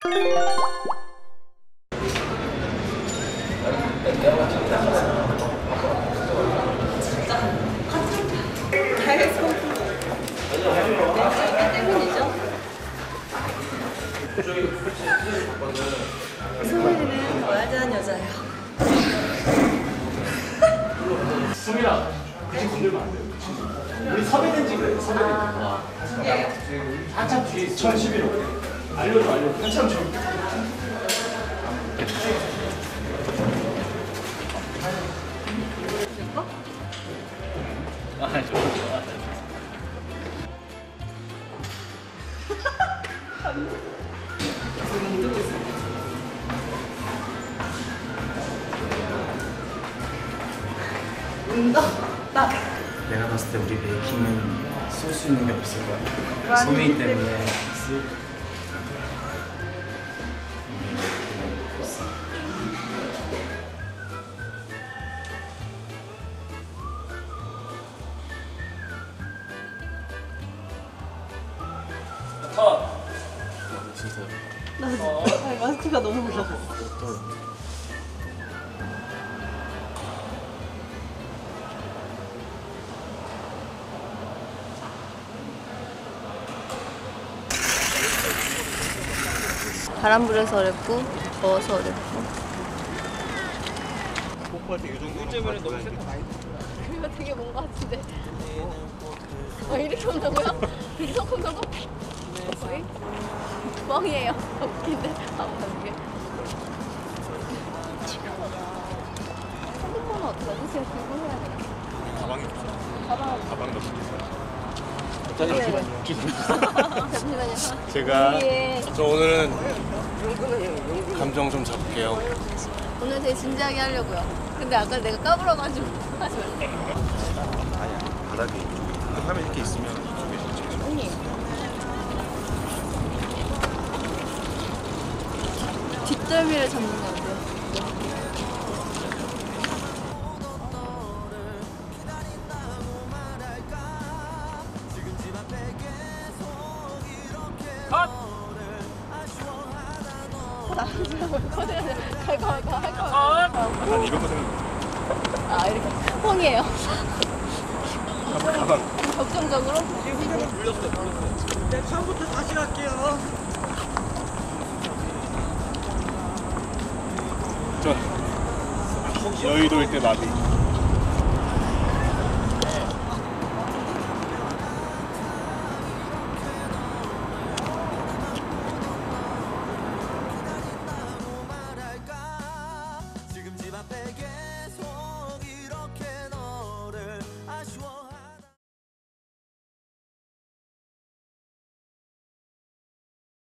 수민이는 와자한 여자예요. 수민아, 그치 건들면 안 돼요. 우리 섭외된지 그래요. 섭외된지. 한참 뒤에 2011호. 알려줘. 한참 뒤에. 줄까? 운동? 딱! 내가 봤을 때 우리 베이킹은 쓸 수 있는 게 없을 것 같아. 소민이 때문에 컷! 진짜 나 아니, 마스크가 너무 무서워. 바람 불어서 어렵고 더워서 어렵고 복부할 때 이 정도는 너무 세타 많이 들어. 이거 되게 뭔가 같은데 이렇게 온다고요? 이렇게 온다고? 거의? 뻥이에요. 웃긴데 아무도 안 웃겨. 핸드폰은 어떻게 어디서 들고 해야 돼요? 가방이 없어요. 가방도 없어요. 잠시만요. 제가 저 오늘은 감정 좀 잡을게요. 오늘 되게 진지하게 하려고요. 근데 아까 내가 까불어가지고 하지 말래. 아니야, 바닥에 화면 이렇게 있으면 이쪽에 있어요. 언니 뒷덜미를 잡는 거 같아요. 난 이런 거 생각해. 아, 이렇게 뻥이에요. 가방. 걱정적으로? 물렸어요. 네, 처음부터 다시 갈게요. 전 여의도일 때 나비.